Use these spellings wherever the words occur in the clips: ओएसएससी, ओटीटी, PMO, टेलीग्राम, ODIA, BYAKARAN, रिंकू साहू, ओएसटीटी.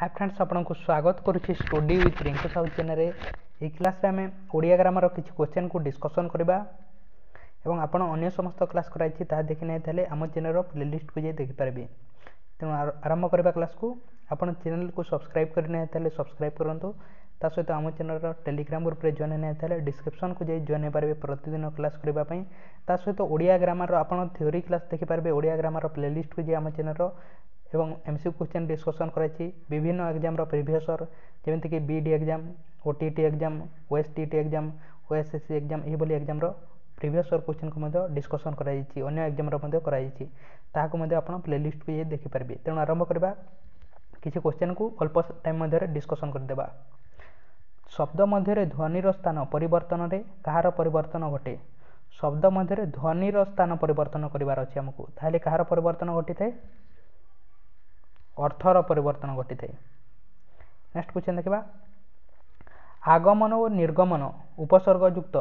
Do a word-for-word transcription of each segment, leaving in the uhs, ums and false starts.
Hi friends आपन को स्वागत करुच्ची study with रिंकू साहू channel. ये क्लास में आम ओडिया ग्रामर किसी क्वेश्चन को डिस्कसन करवा एवं आपन अन्य समस्त क्लास कराई ता देखि नहीं ताले आम चैनल प्लेलिस्ट को जाई देखि पारबे। तेणु आरंभ करवा क्लास को आपन चैनल को सब्सक्राइब कर नहीं ताले सब्सक्राइब करंतु, ता सहित आम चैनल टेलीग्राम ग्रुप रे जॉइन नहीं ताले डिस्क्रिप्शन को जाई जॉइन पारबे प्रतिदिन क्लास करबा पई। ता सहित ओडिया ग्रामर आपन थ्योरी क्लास देखि पारबे। ओडिया ग्रामर प्लेलिस्ट को जाई आम चैनल एवं एमसीक्यू क्वेश्चन डिस्कसन कराई विभिन्न एग्जाम रो प्रीवियस ईयर जेमती कि BD exam, ओटीटी exam, ओएसटीटी exam, ओएसएससी exam एभली एग्जाम रो प्रीवियस ईयर क्वेश्चन को मध्य डिस्कसन कराई अन्य एग्जाम रो मध्य कराई ताकू मध्य आपन प्लेलिस्ट को ये देखि पारबे। तेणु आरंभ करबा किसी क्वेश्चन को अल्प टाइम मध्य डिस्कसन करदेबा। शब्द मध्य ध्वनि रो स्थान परिवर्तन रे कहार परिवर्तन घटे? शब्द मध्य ध्वनि रो स्थान परिवर्तन करिवार अछि हमकु, ताले कहार परिवर्तन घटी थाए? अर्थर परिवर्तन घटी थाए। नेक्स्ट क्वेश्चन देखा। आगमन और निर्गमन उपसर्ग युक्त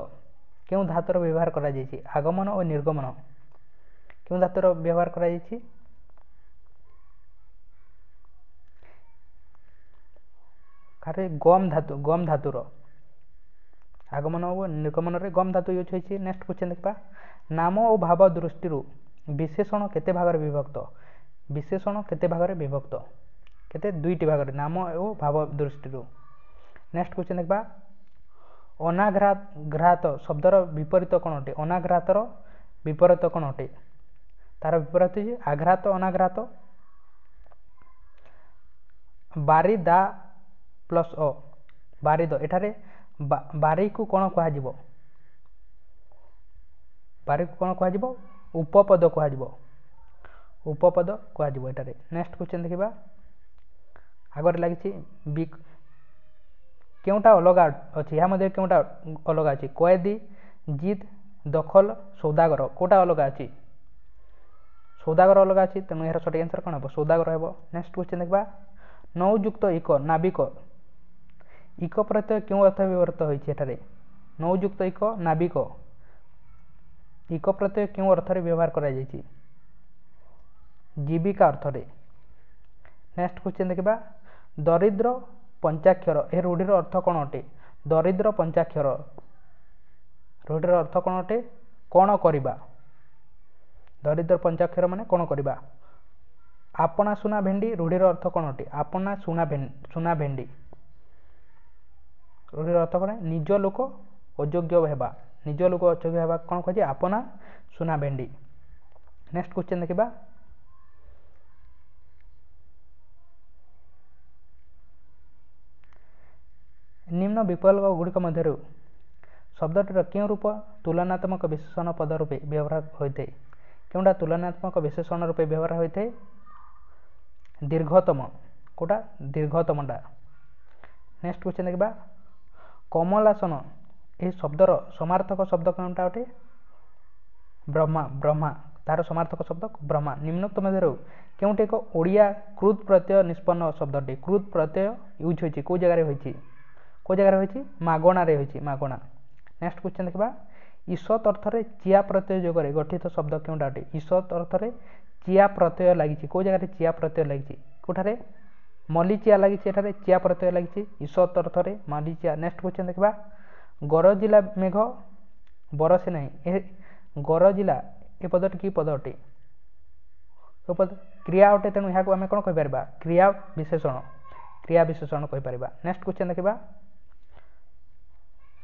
क्यों धातुर व्यवहार करा जायछि? आगमन और निर्गमन क्यों धातुर व्यवहार करा जायछि? खारे गम धातु, गम धातुर आगमन और निर्गमन रे गम धातु यूज होइछि। नेक्स्ट क्वेश्चन देखा। नाम और भाव दृष्टि विशेषण केते भागर विभक्त? विशेषण केते भागरे विभक्त? केते दुईटी भागरे नाम और भाव दृष्टि। नेक्स्ट क्वेश्चन देखा। अनाघ्रात घ्रात शब्दर विपरीत कौन अटे? अनाघ्रातर विपरीत कौन अटे? तार विपरीत हो आघ्रात अनाघ्रात। बारी दा प्लस अ बारिद एठारे बा, बारी को कौन कह बारी को कौन कह उपपद कह उपपद कहुटार। नेक्स्ट क्वेश्चन देखा। आगे लगी क्योंटा अलग अच्छी यहाँ क्योंटा अलग अच्छी? कैदी, जिद, दखल, सौदागर कौटा अलग अच्छी? सौदागर अलग अच्छी। तेणु यार सही आंसर कौन हम? सौदागर हे। नेक्स्ट क्वेश्चन देखा। नौजुक्त इक नाविक इक प्रत्यय क्यों अर्थ व्यवहृत होठार? नौजुक्त इक नाविक इक प्रत्यय क्यों अर्थ व्यवहार कर? जीविका अर्थ। नेक्स्ट क्वेश्चन देखा। दरिद्र पंचाक्षर ए रूढ़ीर अर्थ कौन अटे? दरिद्र पंचाक्षर रूढ़ीर अर्थ कौन अटे? कौन करिबा? दरिद्र पंचाक्षर माने कौन करिबा? आपना सुना भेंडी रूढ़ीर अर्थ कौन अटे? आपना सुना भेंडी सुना भेंडी रूढ़ीर अर्थ कौन? निज लोक अयोग्य हेबा। निज लोक अयोग्य हेबा कौन कहे? आपना सुना भेंडी। नेक्स्ट क्वेश्चन देखा। निम्न विकल्प गुड़िक मध्य शब्दटीर क्यों रूप तुलनात्मक विशेषण पद रूपे व्यवहार होते? क्योंटा तुलनात्मक विशेषण रूपे व्यवहार होते? दीर्घतम कोटा दीर्घतमटा। नेक्स्ट क्वेश्चन देखा। कमलासन यह शब्दर समार्थक शब्द कौनटा अटे? ब्रह्मा ब्रह्मा तार समार्थक शब्द ब्रह्मा। निम्नोक्त मध्य क्योंटे एक ओडिया कृत प्रत्यय निष्पन्न शब्दटी कृत प्रत्यय यूज होइछि को जगह होइछि? को जगार होइछि? मागणारे होइछि मागणा। नेक्स्ट क्वेश्चन देखा। ईसत अर्थरे चिया प्रत्यय जोगरे गठित शब्द क्योंटा अटे? ईसत अर्थरे चिया प्रत्यय लागिछि को जगार चिया प्रत्यय लागिछि कोठारे? मलिचिया लागिछि एठारे चिया प्रत्यय लागिछि ईसत अर्थरे मलिचिया। नेक्स्ट क्वेश्चन देखा। गरजिला मेघ बरसे नहीं ए गरजिला ए पदटी कि पद अटे? तो पद क्रिया अटे। तेणु यहाँ आम कौन कहीपर? क्रिया विशेषण क्रिया विशेषण कहीपर। नेक्स्ट क्वेश्चन देखा।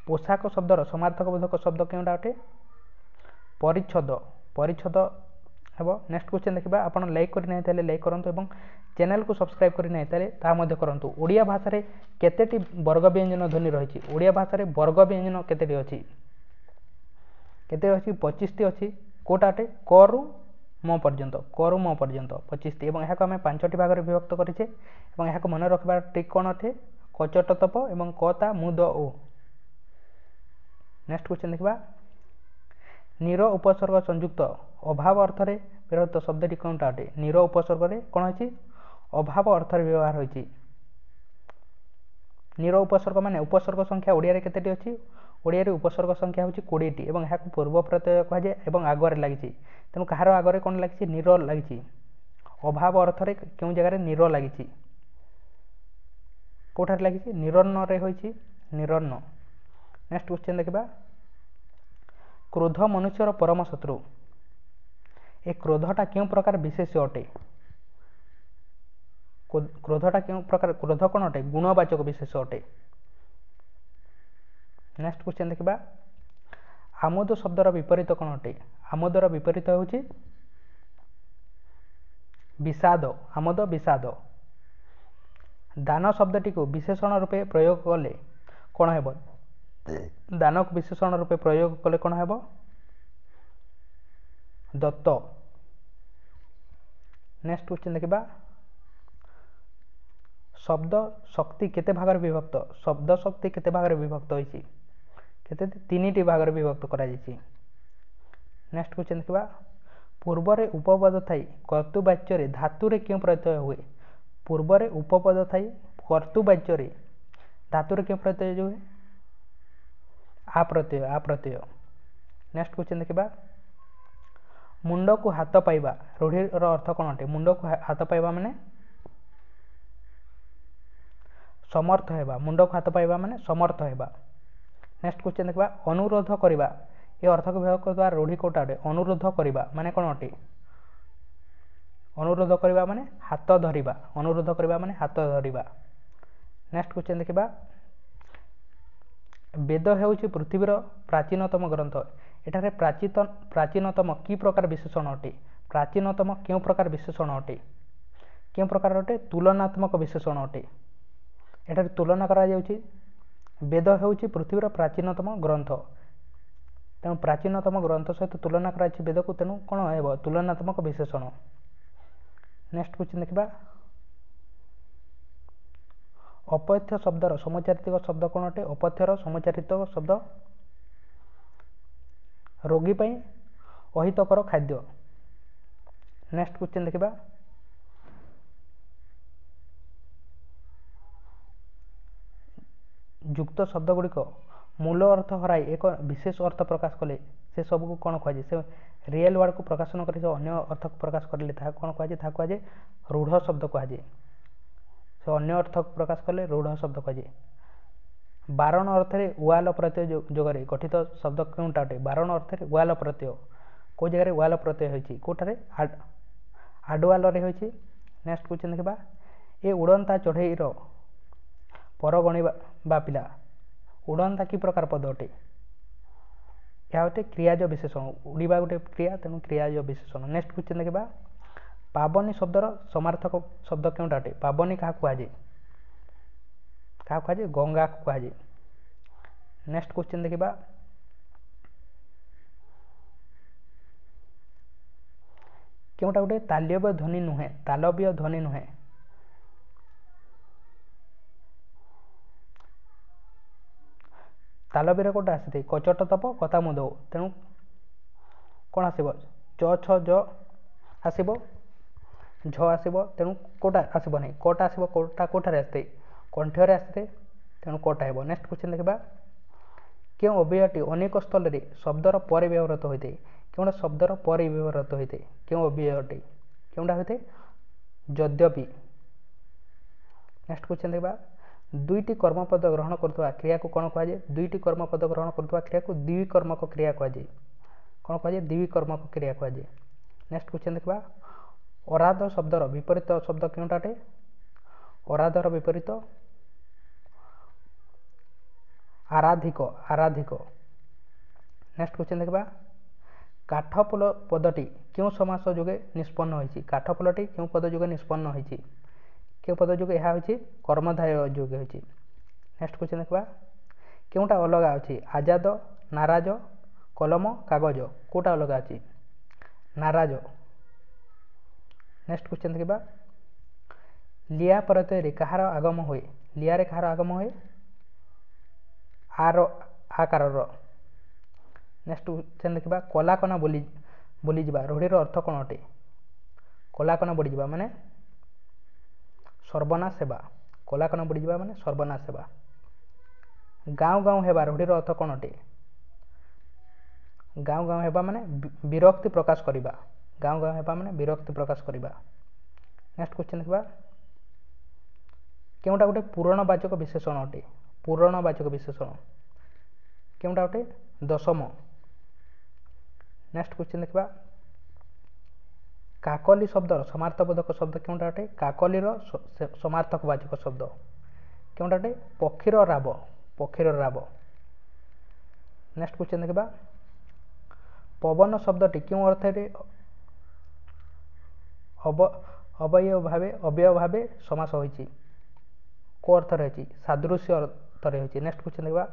पोशाक शब्दर समार्थक बोधक शब्द क्योंटा अटे? परिच्छद परिच्छद हे। नेक्स्ट क्वेश्चन देखा। आपन लाइक करि नै ताले लाइक करंतु एवं चैनल को सब्सक्राइब करि नै ताले ता मध्ये करंतु। ओडिया भाषा रे केतेटी वर्ग व्यंजन ध्वनि रहिछि? ओडिया भाषा रे वर्ग व्यंजन केतेटी अछि? केते अछि? पच्चीस टी अछि। कोटा अटे? क रु म पर्यंत क रु म पर्यंत पच्चीस टी। एवं यहाको आमे पांचटी भागरे विभक्त करिछे एवं यहाको मन रखबार ट्रिक कोन अटे? कचट तप एवं कता मुद ओ। नेक्स्ट क्वेश्चन देखा। निर उपसर्ग संयुक्त अभाव अर्थरे व्यवहृत शब्दटी कौनटा अटे? निर उपसर्ग रे कौन अछि? अभाव अर्थरे व्यवहार होइछि। निर उपसर्ग माने उपसर्ग संख्या ओडिया रे केतेटी अछि? ओडिया रे उपसर्ग संख्या होछि बीस टी एवं यहाकु पूर्व प्रत्यय कहाजाए एवं आगरे लागिछि। तेणु कहार आगरे कौन लागिछि? निर लागिछि। अभाव अर्थरे क्यों जगह रे निर लागिछि। कौटार लगी निरन्न रे होइछि निरन्न। नेक्स्ट क्वेश्चन देखा क्रोध मनुष्यर परम शत्रु। ए क्रोधटा क्यों प्रकार विशेष अटे? क्रोधटा क्यों प्रकार क्रोध कौन अटे? गुणवाचक विशेष अटे। नेक्स्ट क्वेश्चन देखा आमोद शब्दर विपरीत कौन अटे? आमोदर विपरीत हो विषाद। आमोद विषाद। दान शब्दटी को विशेषण रूपे प्रयोग कले कौन हेब? दान को विशेषण रूपे प्रयोग कले कौन हेब? दत्त। नेक्स्ट क्वेश्चन देखा शब्द शक्ति केते भागर विभक्त? शब्द शक्ति केते भागर विभक्त होइछि? केते तीनिटी भागर विभक्त करा जाइछि। नेक्स्ट क्वेश्चन देखा पूर्वरे उपपद थाई कर्तृवाच्य धातुरे क्यों प्रत्यय हुए? पूर्वरे उपपद थाई कर्तृवाच्य धातुरे क्यों प्रत्यय हुए? आ प्रत्यय। आ प्रत्यय। नेक्स्ट क्वेश्चन देखा मुंड को हाथ पाइबा रूढ़ीर अर्थ कौन अटे? मुंड को हाथ पाइबा माने समर्थ होगा। मुंड को हाथ पाइबा माने समर्थ होगा। नेक्स्ट क्वेश्चन देखा अनुरोध करवा। ये अर्थ को विभाग करवा रूढ़ी कौटा अटे? अनुरोध करवा माने कौन अटे? अनुरोध करवा माने हाथ धरिबा। अनुरोध करवा माने हाथ धरिबा। नेक्स्ट क्वेश्चन देखा वेद हेउछि पृथ्वीर प्राचीनतम ग्रंथ। एठारे प्राचीन प्राचीनतम की प्रकार विशेषण अटे? प्राचीनतम क्यों प्रकार विशेषण अटे? क्यों प्रकार अटे? तुलनात्मक विशेषण अटे। एठारे तुलना करा जाउछि वेद हेउछि पृथ्वीर प्राचीनतम ग्रंथ तेणु प्राचीनतम ग्रंथ सहित तुलना करा जाउछि वेद को तेणु कौन हेबो? तुलनात्मक विशेषण। नेक्स्ट क्वेश्चन देखिबा अपथ्य शब्दर समचारित शब्द कौन अटे? अपथ्यर समचारित शब्द रोगी पाई अहितकर खाद्य। नेक्स्ट क्वेश्चन देखिबा युक्त शब्द गुड़िक मूल अर्थ हराई एक विशेष अर्थ प्रकाश कले से सब को कौन कहुए? से रियल वर्ड को प्रकाश न कर अन्य अर्थ प्रकाश करें कौन कहुए? कहुए रूढ़ शब्द कहुए। से अन्य अर्थ प्रकाश कले रूढ़ शब्द कहुए। बारण अर्थरे वाल प्रत्यय जोगे गठित तो शब्द क्योंटा अटे? बारण अर्थरे वाल प्रत्यय कौ जगह वाल प्रत्यय होती कौटे? आडवाले होती। नेक्स्ट क्वेश्चन देखा ये उड़ंता चढ़ईर पर गणवा पिला। उड़ंता कि प्रकार पद अटे? यह गोटे क्रियाज विशेषण। उड़ीबा गोटे क्रिया तेणु क्रियाज विशेषण। नेक्स्ट क्वेश्चन देखा पावनी शब्दर समार्थक शब्द क्योंटा अटे? पावनी क्या कहुए? क्या कहुए? गंगा को कहुए। नेक्स्ट क्वेश्चन देखा क्योंटा गोटे तालव्य ध्वनि नुहे? तालव्य ध्वनि नुहे। तालव्य कौटा आसी? कचट तप कथा मुद तेणु कौन आसब? च छ ज आसब झ आसब तेणु कौटा आसब नहीं कौटा आसब? कौटा कौटार आसते? कंठर आसते तेणु कौटा हे। नेक्स्ट क्वेश्चन देखा क्यों अव्ययटी अनेक स्थल में शब्दर पर व्यवहृत होते? क्यों शब्दर पर व्यवहृत होते? क्यों अव्ययटी क्योंटा होते? यद्यपि। नेक्स्ट क्वेश्चन देखा दुईटी कर्मपद ग्रहण करुवा क्रिया को कौन कहुए? दुईटी कर्मपद ग्रहण करुवा क्रिया को द्विकर्मक क्रिया कहुए। कौन कहुए? द्विकर्मक क्रिया कहुए। नेक्स्ट क्वेश्चन देखा अराध शब्दर विपरीत शब्द क्योंटा अटे? अराधर विपरीत आराधिक। आराधिक। नेक्स्ट क्वेश्चन देखा काठफुल पदटी क्यों समास जोगे निष्पन्न होइछि? काठफुलटी क्यों पद जोगे निष्पन्न होइछि? क्यों पद जोगे यह होइछि? कर्मधारय जोगे होइछि। नेक्स्ट क्वेश्चन देखा क्योंटा अलग अछि? आजाद नाराज कलम कागज कोटा अलग अछि? नाराज। नेक्स्ट क्वेश्चन देखा लिया प्रत्यय कहार आगम हुए? लिया कहार आगम हुए? आर आकार। नेक्स्ट क्वेश्चन देखा कलाकना बोली बोलीजा रूढ़ीर अर्थ कौन अटे? कलाकना बोलीजा माने सर्वनाश सेवा। कलाकना बोलीजा माने सर्वनाश सेवा। गाँव गाँव हेबा रूढ़ीर अर्थ कौन अटे? गाँव गाँव हेबा माने विरक्ति प्रकाश करवा। गाँव गाँव हेबा माने विरक्ति प्रकाश करवा। नेक्स्ट क्वेश्चन देखा केउटा गोटे पूरणवाचक विशेषण अटे पूरणवाचक विशेषण केउटा अटे दशम। नेक्स्ट क्वेश्चन देखा काकली शब्दर समार्थबोधक शब्द केउटा अटे काकलीर समार्थकवाचक शब्द केउटा अटे पक्षीर राव पक्षीर राव। नेक्स्ट क्वेश्चन देखा पवन शब्दटी क्यों अर्थरे अव्यय भावे अव्यय भावे समास होइछि को अर्थ रही सादृश्य अर्थ रही। नेक्स्ट क्वेश्चन देखा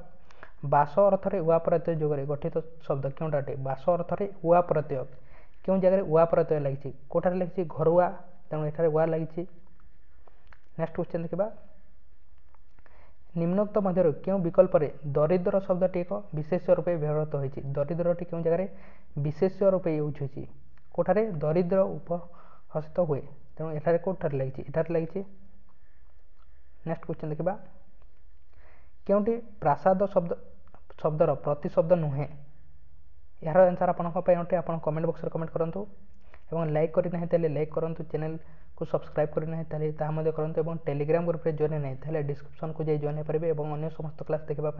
बास अर्थरे उआ प्रत्यय जोगे गठित शब्द क्योंटा अटे बास अर्थरे उआ प्रत्यय क्यों जगह उआ प्रत्यय लगी कौटार लगी घरुआ तेणु एठार उआ लगी। नेक्स्ट क्वेश्चन देखा निम्नोक्त मध्य क्यों विकल्प दरिद्र शब्दटी एक विशेष रूपे व्यवहृत होती दरिद्रटी क्यों जगह विशेष रूपे यूज होती कौटार दरिद्र उपहसित हुए तेणु एठार कौटार लगी एठार लगी। नेक्स्ट क्वेश्चन देखा क्योंटी प्रासाद शब्द शब्दर प्रतिशब्द नुहे यार आंसर आपंपाई अटे आप कमेंट बॉक्स रे कमेंट करूँ एवं लाइक करना लाइक करूँ चैनल को सब्सक्राइब करना करूँ टेलीग्राम ग्रुप में जॉइन नहीं डिस्क्रिप्शन को जॉइन हो पारे और अन्य समस्त क्लास देखा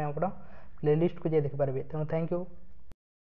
प्लेलिस्ट को जाए देखिपारे। तेणु थैंक यू।